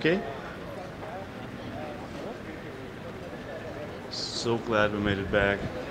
okay? So glad we made it back.